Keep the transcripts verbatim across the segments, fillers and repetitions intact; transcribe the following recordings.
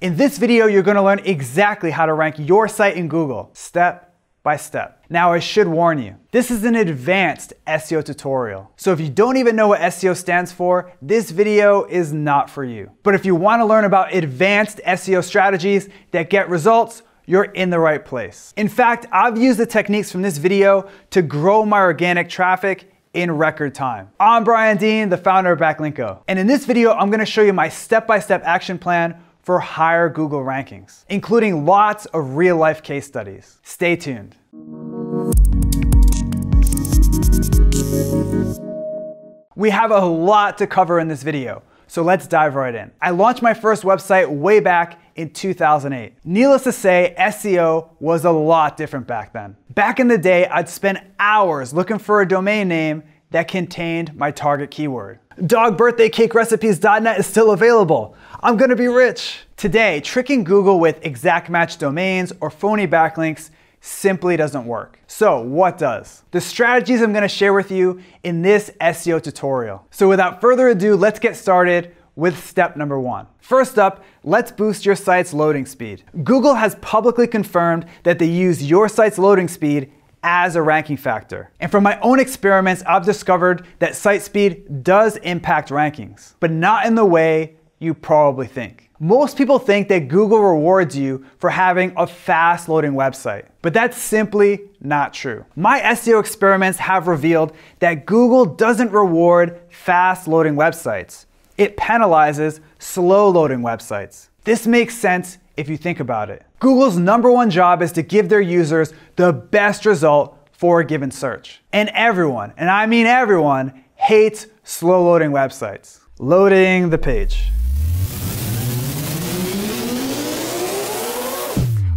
In this video, you're going to learn exactly how to rank your site in Google, step by step. Now, I should warn you, this is an advanced S E O tutorial. So if you don't even know what S E O stands for, this video is not for you. But if you want to learn about advanced S E O strategies that get results, you're in the right place. In fact, I've used the techniques from this video to grow my organic traffic in record time. I'm Brian Dean, the founder of Backlinko. And in this video, I'm going to show you my step-by-step action plan for higher Google rankings, including lots of real-life case studies. Stay tuned. We have a lot to cover in this video, so let's dive right in. I launched my first website way back in two thousand eight. Needless to say, S E O was a lot different back then. Back in the day, I'd spend hours looking for a domain name that contained my target keyword. dog birthday cake recipes dot net is still available. I'm gonna be rich. Today, tricking Google with exact match domains or phony backlinks simply doesn't work. So what does? The strategies I'm gonna share with you in this S E O tutorial. So without further ado, let's get started with step number one. First up, let's boost your site's loading speed. Google has publicly confirmed that they use your site's loading speed as a ranking factor. And from my own experiments, I've discovered that site speed does impact rankings, but not in the way you probably think. Most people think that Google rewards you for having a fast loading website, but that's simply not true. My S E O experiments have revealed that Google doesn't reward fast loading websites. It penalizes slow loading websites. This makes sense if you think about it. Google's number one job is to give their users the best result for a given search. And everyone, and I mean everyone, hates slow loading websites. Loading the page.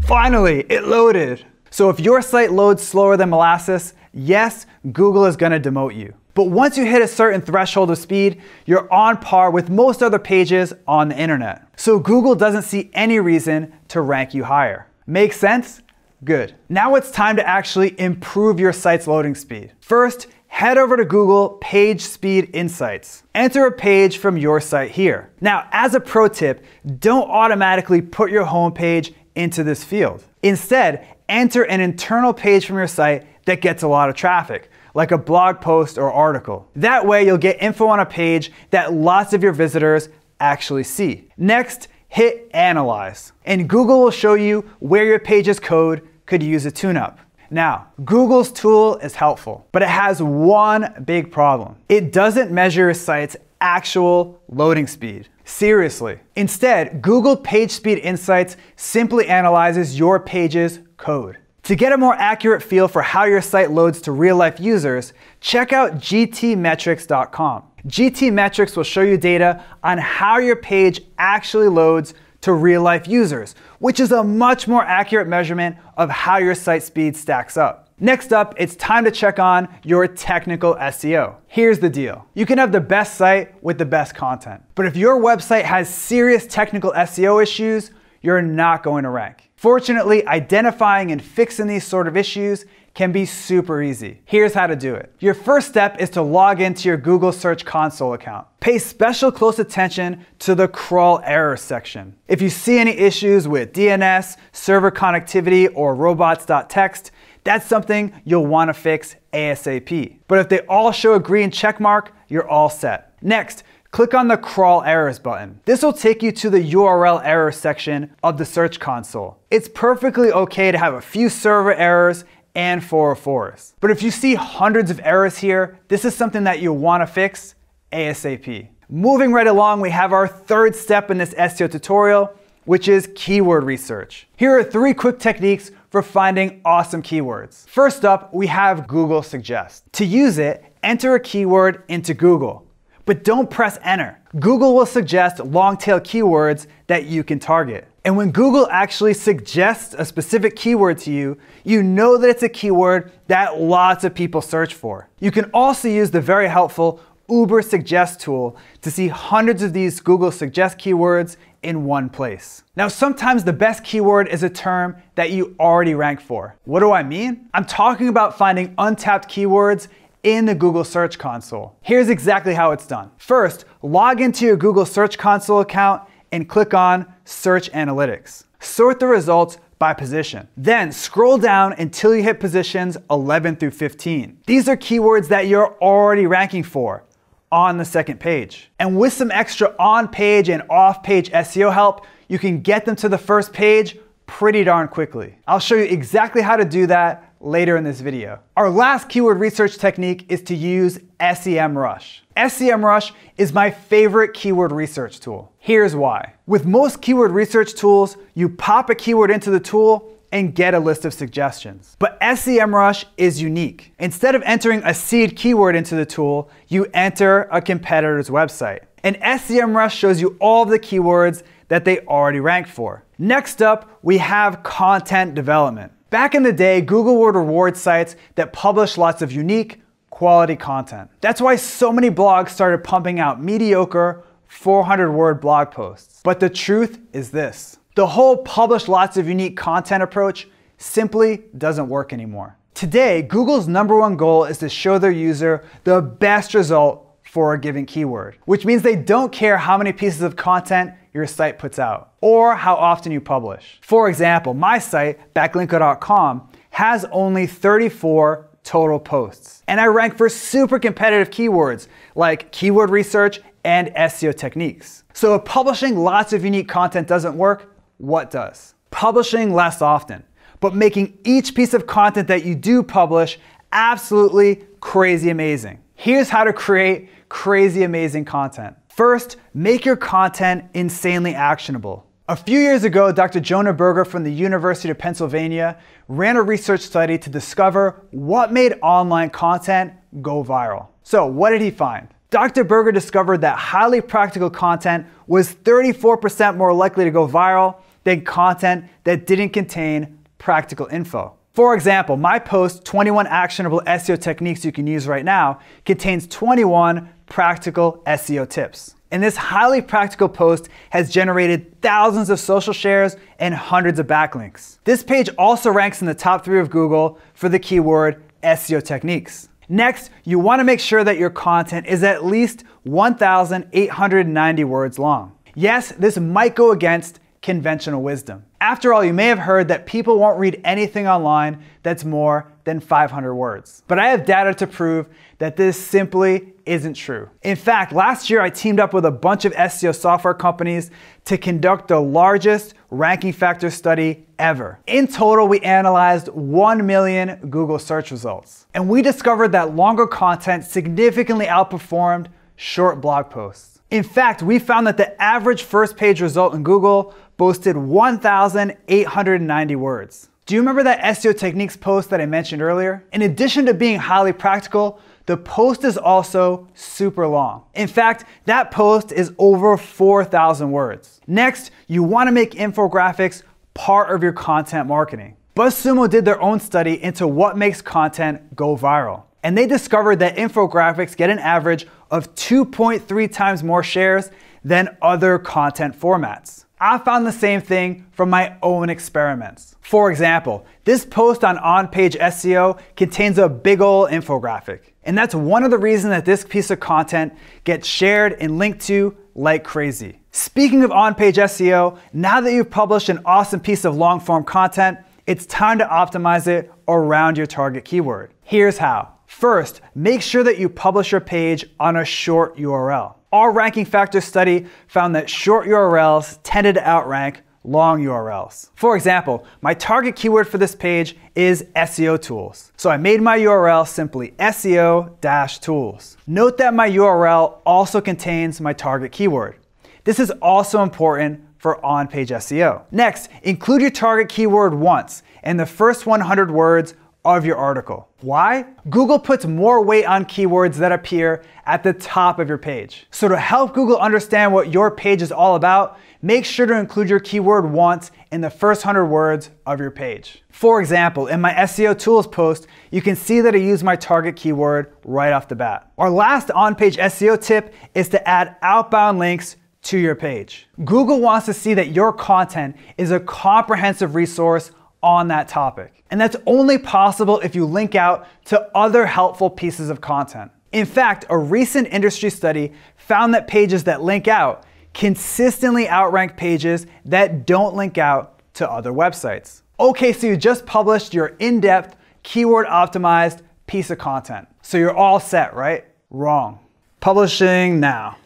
Finally, it loaded. So if your site loads slower than molasses, yes, Google is gonna demote you. But once you hit a certain threshold of speed, you're on par with most other pages on the internet. So Google doesn't see any reason to rank you higher. Make sense? Good. Now it's time to actually improve your site's loading speed. First, head over to Google PageSpeed Insights. Enter a page from your site here. Now, as a pro tip, don't automatically put your home page into this field. Instead, enter an internal page from your site that gets a lot of traffic, like a blog post or article. That way you'll get info on a page that lots of your visitors actually see. Next, hit Analyze, and Google will show you where your page's code could use a tune-up. Now, Google's tool is helpful, but it has one big problem. It doesn't measure your site's actual loading speed. Seriously. Instead, Google PageSpeed Insights simply analyzes your page's code. To get a more accurate feel for how your site loads to real-life users, check out G T metrix dot com. GTmetrix will show you data on how your page actually loads to real-life users, which is a much more accurate measurement of how your site speed stacks up. Next up, it's time to check on your technical S E O. Here's the deal. You can have the best site with the best content, but if your website has serious technical S E O issues, you're not going to rank. Fortunately, identifying and fixing these sort of issues can be super easy. Here's how to do it. Your first step is to log into your Google Search Console account. Pay special close attention to the crawl error section. If you see any issues with D N S, server connectivity, or robots.txt, that's something you'll want to fix ASAP. But if they all show a green check mark, you're all set. Next, click on the Crawl Errors button. This will take you to the U R L error section of the Search Console. It's perfectly okay to have a few server errors and four oh fours. But if you see hundreds of errors here, this is something that you'll want to fix ASAP. Moving right along, we have our third step in this S E O tutorial, which is keyword research. Here are three quick techniques for finding awesome keywords. First up, we have Google Suggest. To use it, enter a keyword into Google. But don't press enter. Google will suggest long tail keywords that you can target. And when Google actually suggests a specific keyword to you, you know that it's a keyword that lots of people search for. You can also use the very helpful Uber Suggest tool to see hundreds of these Google Suggest keywords in one place. Now, sometimes the best keyword is a term that you already rank for. What do I mean? I'm talking about finding untapped keywords in the Google Search Console. Here's exactly how it's done. First, log into your Google Search Console account and click on Search Analytics. Sort the results by position. Then scroll down until you hit positions eleven through fifteen. These are keywords that you're already ranking for on the second page. And with some extra on-page and off-page S E O help, you can get them to the first page pretty darn quickly. I'll show you exactly how to do that later in this video. Our last keyword research technique is to use SEMrush. SEMrush is my favorite keyword research tool. Here's why. With most keyword research tools, you pop a keyword into the tool and get a list of suggestions. But SEMrush is unique. Instead of entering a seed keyword into the tool, you enter a competitor's website. And SEMrush shows you all of the keywords that they already ranked for. Next up, we have content development. Back in the day, Google would reward sites that publish lots of unique, quality content. That's why so many blogs started pumping out mediocre, four hundred word blog posts. But the truth is this. The whole publish lots of unique content approach simply doesn't work anymore. Today, Google's number one goal is to show their user the best result for a given keyword, which means they don't care how many pieces of content your site puts out or how often you publish. For example, my site, Backlinko dot com, has only thirty-four total posts, and I rank for super competitive keywords like keyword research and S E O techniques. So if publishing lots of unique content doesn't work, what does? Publishing less often, but making each piece of content that you do publish absolutely crazy amazing. Here's how to create crazy amazing content. First, make your content insanely actionable. A few years ago, Doctor Jonah Berger from the University of Pennsylvania ran a research study to discover what made online content go viral. So what did he find? Doctor Berger discovered that highly practical content was thirty-four percent more likely to go viral than content that didn't contain practical info. For example, my post, twenty-one Actionable S E O Techniques You Can Use Right Now, contains twenty-one practical S E O tips. And this highly practical post has generated thousands of social shares and hundreds of backlinks. This page also ranks in the top three of Google for the keyword S E O techniques. Next, you want to make sure that your content is at least one thousand eight hundred ninety words long. Yes, this might go against conventional wisdom. After all, you may have heard that people won't read anything online that's more than five hundred words. But I have data to prove that this simply isn't true. In fact, last year I teamed up with a bunch of S E O software companies to conduct the largest ranking factor study ever. In total, we analyzed one million Google search results. And we discovered that longer content significantly outperformed short blog posts. In fact, we found that the average first page result in Google boasted one thousand eight hundred ninety words. Do you remember that S E O techniques post that I mentioned earlier? In addition to being highly practical, the post is also super long. In fact, that post is over four thousand words. Next, you want to make infographics part of your content marketing. BuzzSumo did their own study into what makes content go viral. And they discovered that infographics get an average of two point three times more shares than other content formats. I found the same thing from my own experiments. For example, this post on on-page S E O contains a big ol' infographic. And that's one of the reasons that this piece of content gets shared and linked to like crazy. Speaking of on-page S E O, now that you've published an awesome piece of long-form content, it's time to optimize it around your target keyword. Here's how. First, make sure that you publish your page on a short U R L. Our ranking factor study found that short U R Ls tended to outrank long U R Ls. For example, my target keyword for this page is S E O tools. So I made my U R L simply S E O dash tools. Note that my U R L also contains my target keyword. This is also important for on-page S E O. Next, include your target keyword once in the first one hundred words of your article. Why? Google puts more weight on keywords that appear at the top of your page. So to help Google understand what your page is all about, make sure to include your keyword once in the first one hundred words of your page. For example, in my S E O tools post, you can see that I use my target keyword right off the bat. Our last on-page S E O tip is to add outbound links to your page. Google wants to see that your content is a comprehensive resource on that topic. And that's only possible if you link out to other helpful pieces of content. In fact, a recent industry study found that pages that link out consistently outrank pages that don't link out to other websites. Okay, so you just published your in-depth, keyword-optimized piece of content. So you're all set, right? Wrong. Publishing now.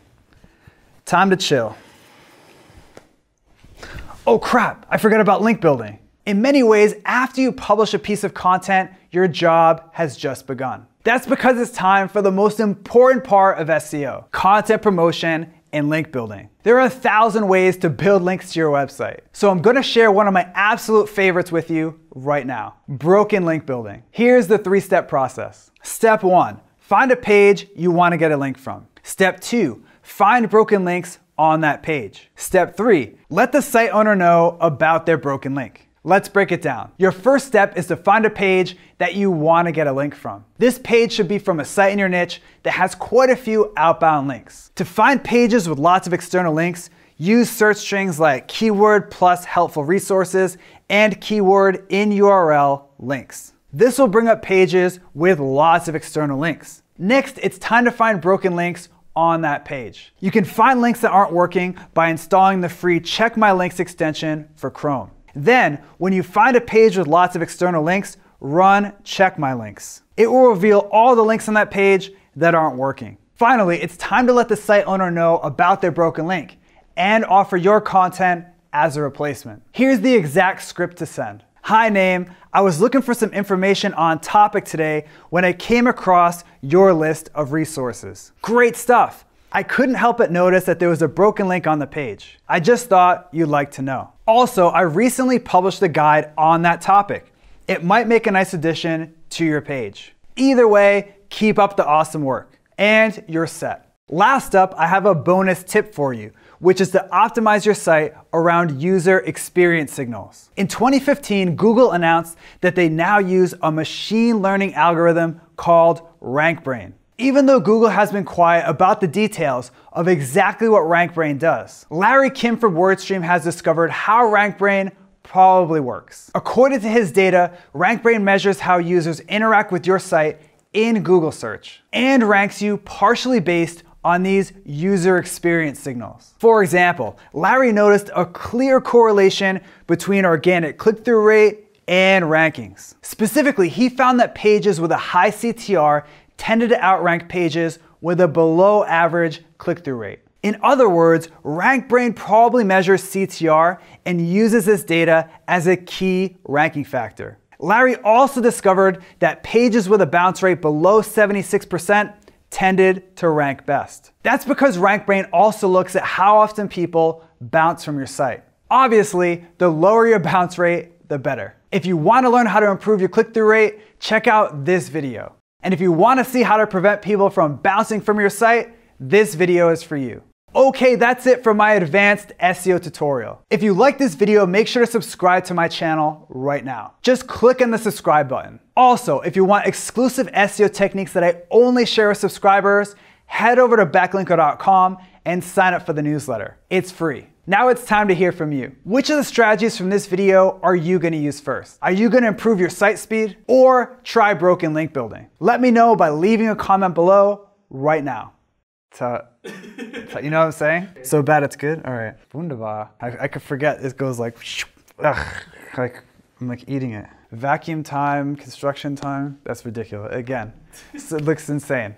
Time to chill. Oh crap, I forgot about link building. In many ways, after you publish a piece of content, your job has just begun. That's because it's time for the most important part of S E O, content promotion and link building. There are a thousand ways to build links to your website. So I'm gonna share one of my absolute favorites with you right now, broken link building. Here's the three-step process. Step one, find a page you wanna get a link from. Step two, find broken links on that page. Step three, let the site owner know about their broken link. Let's break it down. Your first step is to find a page that you want to get a link from. This page should be from a site in your niche that has quite a few outbound links. To find pages with lots of external links, use search strings like keyword plus helpful resources and keyword in U R L links. This will bring up pages with lots of external links. Next, it's time to find broken links on that page. You can find links that aren't working by installing the free Check My Links extension for Chrome. Then, when you find a page with lots of external links, run Check My Links. It will reveal all the links on that page that aren't working. Finally, it's time to let the site owner know about their broken link and offer your content as a replacement. Here's the exact script to send. Hi name, I was looking for some information on topic today when I came across your list of resources. Great stuff. I couldn't help but notice that there was a broken link on the page. I just thought you'd like to know. Also, I recently published a guide on that topic. It might make a nice addition to your page. Either way, keep up the awesome work and you're set. Last up, I have a bonus tip for you, which is to optimize your site around user experience signals. In twenty fifteen, Google announced that they now use a machine learning algorithm called RankBrain. Even though Google has been quiet about the details of exactly what RankBrain does, Larry Kim from WordStream has discovered how RankBrain probably works. According to his data, RankBrain measures how users interact with your site in Google search and ranks you partially based on these user experience signals. For example, Larry noticed a clear correlation between organic click-through rate and rankings. Specifically, he found that pages with a high C T R tended to outrank pages with a below average click-through rate. In other words, RankBrain probably measures C T R and uses this data as a key ranking factor. Larry also discovered that pages with a bounce rate below seventy-six percent tended to rank best. That's because RankBrain also looks at how often people bounce from your site. Obviously, the lower your bounce rate, the better. If you want to learn how to improve your click-through rate, check out this video. And if you want to see how to prevent people from bouncing from your site, this video is for you. Okay, that's it for my advanced S E O tutorial. If you like this video, make sure to subscribe to my channel right now. Just click on the subscribe button. Also, if you want exclusive S E O techniques that I only share with subscribers, head over to backlinko dot com and sign up for the newsletter. It's free. Now it's time to hear from you. Which of the strategies from this video are you gonna use first? Are you gonna improve your site speed or try broken link building? Let me know by leaving a comment below right now. To, to, you know what I'm saying? So bad it's good? All right. Wunderbar. I, I could forget it goes like, ugh, like, I'm like eating it. Vacuum time, construction time. That's ridiculous. Again, it looks insane.